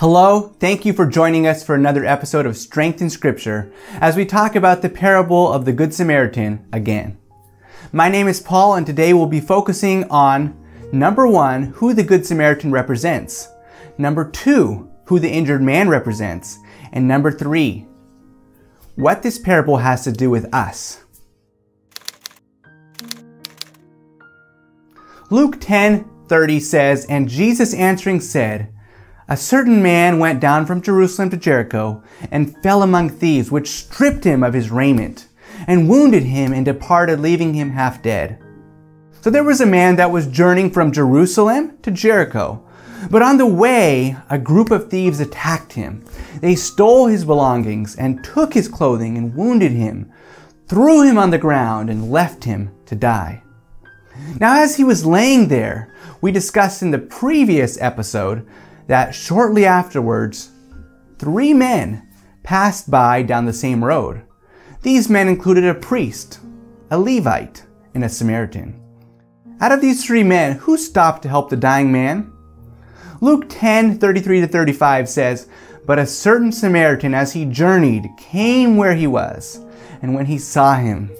Hello, thank you for joining us for another episode of Strength in Scripture as we talk about the parable of the Good Samaritan again. My name is Paul and today we'll be focusing on number one, who the Good Samaritan represents, number two, who the injured man represents, and number three, what this parable has to do with us. Luke 10:30 says, "And Jesus answering said, A certain man went down from Jerusalem to Jericho, and fell among thieves, which stripped him of his raiment, and wounded him, and departed, leaving him half dead." So there was a man that was journeying from Jerusalem to Jericho, but on the way, a group of thieves attacked him. They stole his belongings, and took his clothing, and wounded him, threw him on the ground, and left him to die. Now, as he was laying there, we discussed in the previous episode that shortly afterwards, three men passed by down the same road. These men included a priest, a Levite, and a Samaritan. Out of these three men, who stopped to help the dying man? Luke 10:33-35 says, "But a certain Samaritan, as he journeyed, came where he was, and when he saw him,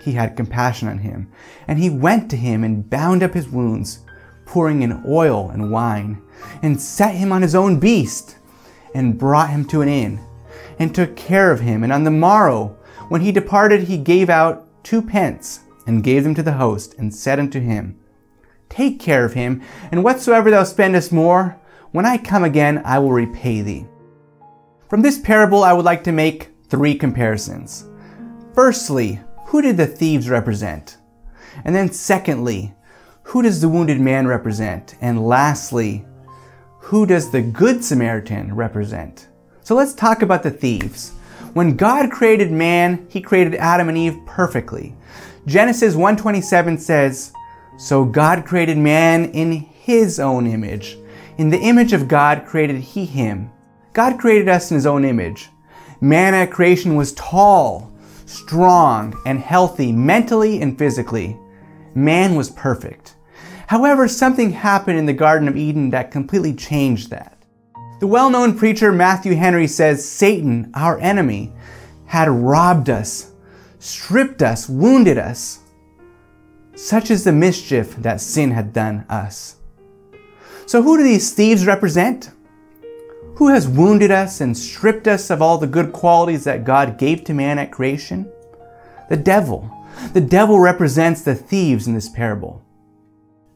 he had compassion on him, and he went to him and bound up his wounds, pouring in oil and wine, and set him on his own beast, and brought him to an inn, and took care of him. And on the morrow, when he departed, he gave out 2 pence, and gave them to the host, and said unto him, Take care of him, and whatsoever thou spendest more, when I come again, I will repay thee." From this parable, I would like to make 3 comparisons. Firstly, who did the thieves represent? And then secondly, who does the wounded man represent? And lastly, who does the Good Samaritan represent? So let's talk about the thieves. When God created man, he created Adam and Eve perfectly. Genesis 1:27 says, "So God created man in his own image. In the image of God created he him." God created us in his own image. Man at creation was tall, strong, and healthy mentally and physically. Man was perfect. However, something happened in the Garden of Eden that completely changed that. The well-known preacher Matthew Henry says, "Satan, our enemy, had robbed us, stripped us, wounded us. Such is the mischief that sin had done us." So who do these thieves represent? Who has wounded us and stripped us of all the good qualities that God gave to man at creation? The devil. The devil represents the thieves in this parable.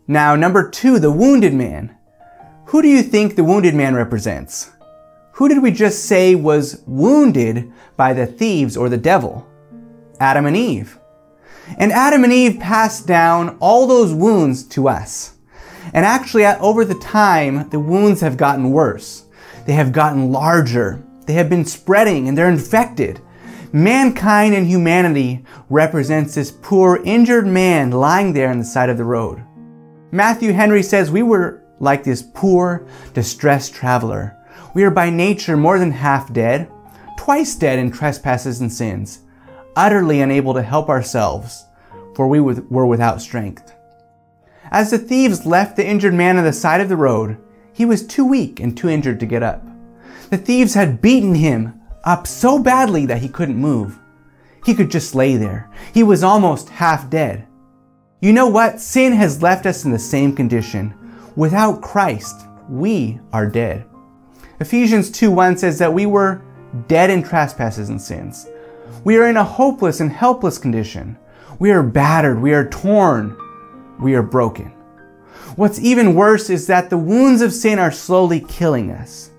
Now, number two, the wounded man. Who do you think the wounded man represents? Who did we just say was wounded by the thieves or the devil? Adam and Eve. And Adam and Eve passed down all those wounds to us. And actually, over the time, the wounds have gotten worse. They have gotten larger. They have been spreading and they're infected. Mankind and humanity represents this poor, injured man lying there on the side of the road. Matthew Henry says, "We were like this poor, distressed traveler. We are by nature more than half dead, twice dead in trespasses and sins, utterly unable to help ourselves, for we were without strength." As the thieves left the injured man on the side of the road, he was too weak and too injured to get up. The thieves had beaten him up so badly that he couldn't move. He could just lay there. He was almost half dead. You know what? Sin has left us in the same condition. Without Christ, we are dead. Ephesians 2:1 says that we were dead in trespasses and sins. We are in a hopeless and helpless condition. We are battered, we are torn, we are broken. What's even worse is that the wounds of sin are slowly killing us.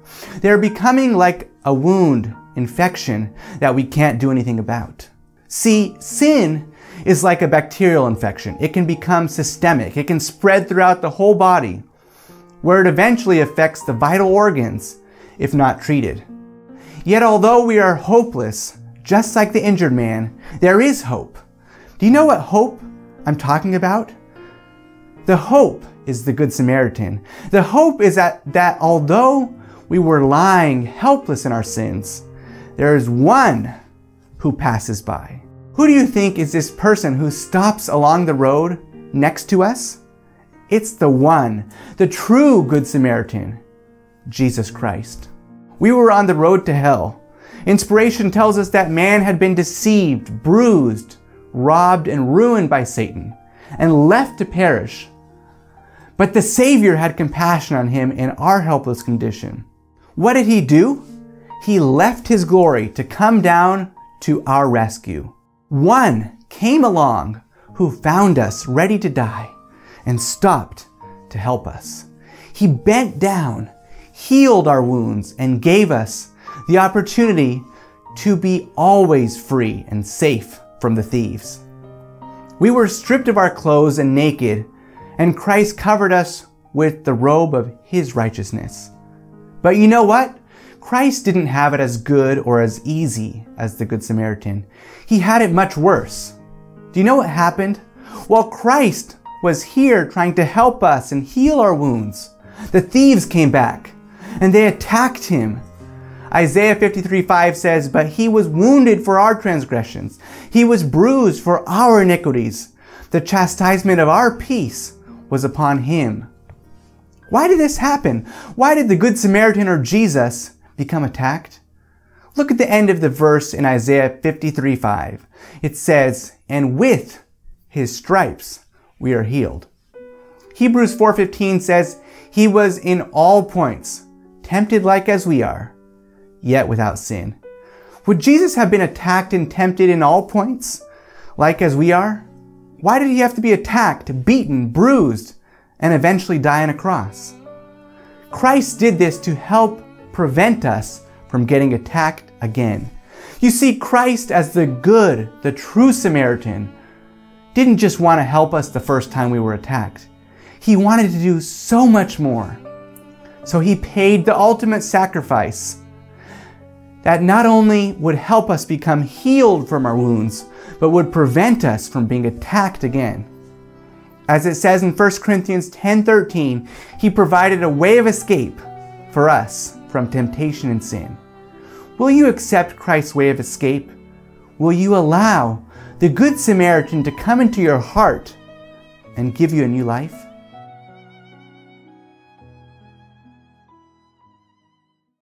They're becoming like a wound infection that we can't do anything about. See, sin is like a bacterial infection. It can become systemic. It can spread throughout the whole body, where it eventually affects the vital organs if not treated. Yet although we are hopeless, just like the injured man, there is hope. Do you know what hope I'm talking about? The hope is the Good Samaritan. The hope is that although we were lying helpless in our sins, there is one who passes by. Who do you think is this person who stops along the road next to us? It's the one, the true Good Samaritan, Jesus Christ. We were on the road to hell. Inspiration tells us that man had been deceived, bruised, robbed, and ruined by Satan, and left to perish. But the Savior had compassion on him in our helpless condition. What did he do? He left his glory to come down to our rescue. One came along who found us ready to die and stopped to help us. He bent down, healed our wounds, and gave us the opportunity to be always free and safe from the thieves. We were stripped of our clothes and naked, and Christ covered us with the robe of his righteousness. But you know what? Christ didn't have it as good or as easy as the Good Samaritan. He had it much worse. Do you know what happened? While Christ was here trying to help us and heal our wounds, the thieves came back and they attacked him. Isaiah 53:5 says, "But he was wounded for our transgressions. He was bruised for our iniquities. The chastisement of our peace was upon him." Why did this happen? Why did the Good Samaritan or Jesus become attacked? Look at the end of the verse in Isaiah 53:5. It says, "And with his stripes we are healed." Hebrews 4:15 says, "He was in all points tempted like as we are, yet without sin." Would Jesus have been attacked and tempted in all points, like as we are? Why did he have to be attacked, beaten, bruised, and eventually die on a cross? Christ did this to help prevent us from getting attacked again. You see, Christ as the good, the true Samaritan, didn't just want to help us the first time we were attacked. He wanted to do so much more. So he paid the ultimate sacrifice that not only would help us become healed from our wounds, but would prevent us from being attacked again. As it says in 1 Corinthians 10:13, he provided a way of escape for us from temptation and sin. Will you accept Christ's way of escape? Will you allow the Good Samaritan to come into your heart and give you a new life?